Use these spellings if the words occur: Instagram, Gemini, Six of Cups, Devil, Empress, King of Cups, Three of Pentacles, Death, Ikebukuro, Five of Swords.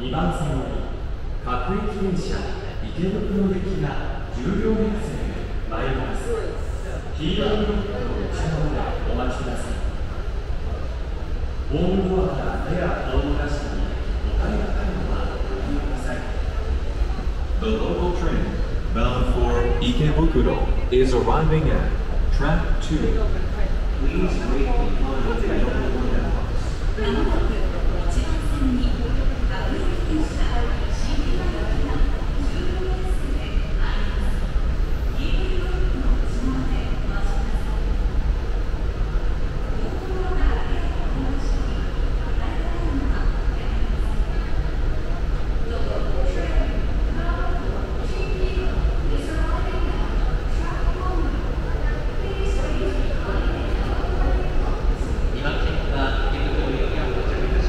2番線より各駅電車池袋行きが10両編成で参ります。黄色いブロックの内側でお待ちください。ホームドアからややホームラッシュにお金がかかるのはご注意ください。 The local train bound for Ikebukuro is arriving at track 2. Please wait behind the yellow windows. 2番線は池袋行きが到着いたします。